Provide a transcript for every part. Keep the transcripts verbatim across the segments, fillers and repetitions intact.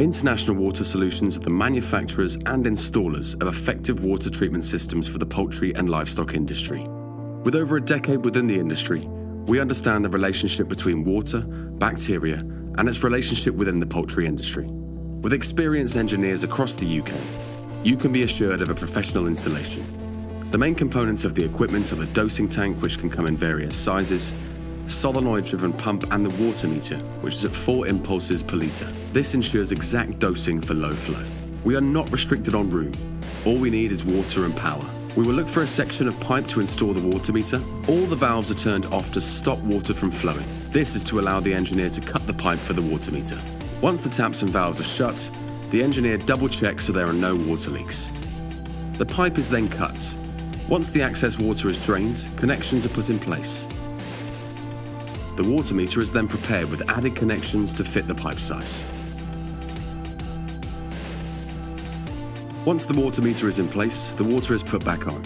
International Water Solutions are the manufacturers and installers of effective water treatment systems for the poultry and livestock industry. With over a decade within the industry, we understand the relationship between water, bacteria, and its relationship within the poultry industry. With experienced engineers across the U K, you can be assured of a professional installation. The main components of the equipment are the dosing tank, which can come in various sizes, solenoid-driven pump, and the water meter, which is at four impulses per litre. This ensures exact dosing for low flow. We are not restricted on room. All we need is water and power. We will look for a section of pipe to install the water meter. All the valves are turned off to stop water from flowing. This is to allow the engineer to cut the pipe for the water meter. Once the taps and valves are shut, the engineer double checks so there are no water leaks. The pipe is then cut. Once the excess water is drained, connections are put in place. The water meter is then prepared with added connections to fit the pipe size. Once the water meter is in place, the water is put back on.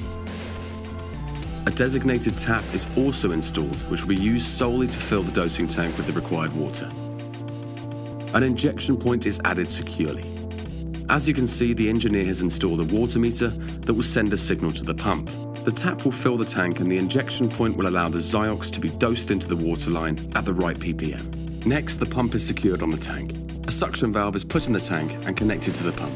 A designated tap is also installed, which will be used solely to fill the dosing tank with the required water. An injection point is added securely. As you can see, the engineer has installed a water meter that will send a signal to the pump. The tap will fill the tank and the injection point will allow the Zymax to be dosed into the water line at the right P P M. Next, the pump is secured on the tank. A suction valve is put in the tank and connected to the pump.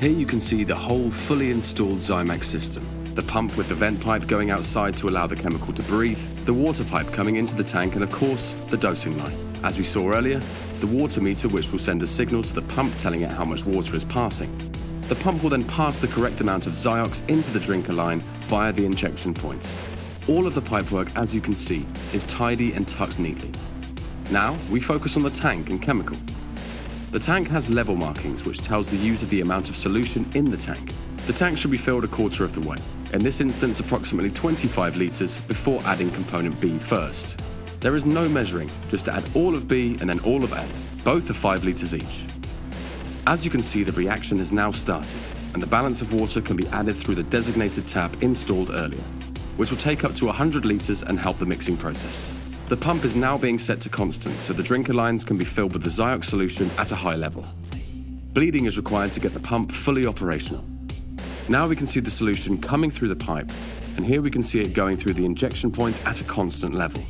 Here you can see the whole fully installed Zymax system. The pump with the vent pipe going outside to allow the chemical to breathe, the water pipe coming into the tank, and of course, the dosing line. As we saw earlier, the water meter, which will send a signal to the pump telling it how much water is passing. The pump will then pass the correct amount of Zymax into the drinker line via the injection points. All of the pipework, as you can see, is tidy and tucked neatly. Now, we focus on the tank and chemical. The tank has level markings, which tells the user the amount of solution in the tank. The tank should be filled a quarter of the way, in this instance approximately twenty-five litres, before adding component B first. There is no measuring, just add all of B and then all of A. Both are five litres each. As you can see, the reaction has now started, and the balance of water can be added through the designated tap installed earlier, which will take up to one hundred litres and help the mixing process. The pump is now being set to constant, so the drinker lines can be filled with the Zymax solution at a high level. Bleeding is required to get the pump fully operational. Now we can see the solution coming through the pipe, and here we can see it going through the injection point at a constant level.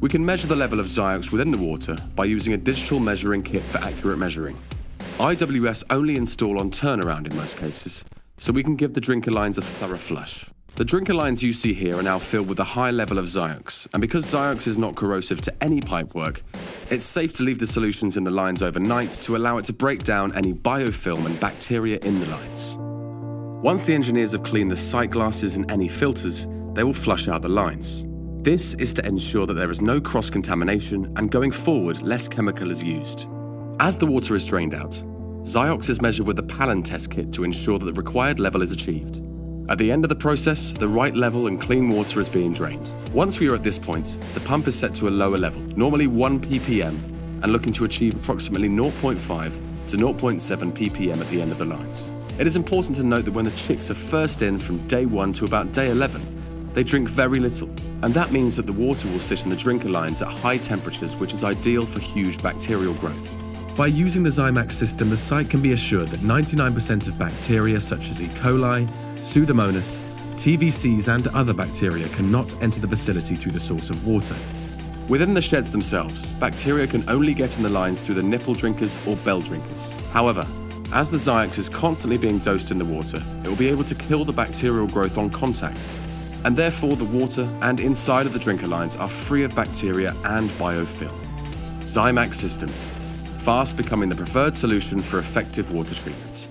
We can measure the level of Zymax within the water by using a digital measuring kit for accurate measuring. I W S only install on turnaround in most cases, so we can give the drinker lines a thorough flush. The drinker lines you see here are now filled with a high level of Zymax, and because Zymax is not corrosive to any pipework, it's safe to leave the solutions in the lines overnight to allow it to break down any biofilm and bacteria in the lines. Once the engineers have cleaned the sight glasses and any filters, they will flush out the lines. This is to ensure that there is no cross-contamination, and going forward, less chemical is used. As the water is drained out, Zymax is measured with the PALIN test kit to ensure that the required level is achieved. At the end of the process, the right level and clean water is being drained. Once we are at this point, the pump is set to a lower level, normally one P P M, and looking to achieve approximately zero point five to zero point seven P P M at the end of the lines. It is important to note that when the chicks are first in from day one to about day eleven, they drink very little, and that means that the water will sit in the drinker lines at high temperatures, which is ideal for huge bacterial growth. By using the Zymax system, the site can be assured that ninety-nine percent of bacteria such as E. coli, Pseudomonas, T V Cs and other bacteria cannot enter the facility through the source of water. Within the sheds themselves, bacteria can only get in the lines through the nipple drinkers or bell drinkers. However, as the Zymax is constantly being dosed in the water, it will be able to kill the bacterial growth on contact, and therefore the water and inside of the drinker lines are free of bacteria and biofilm. Zymax systems, fast becoming the preferred solution for effective water treatment.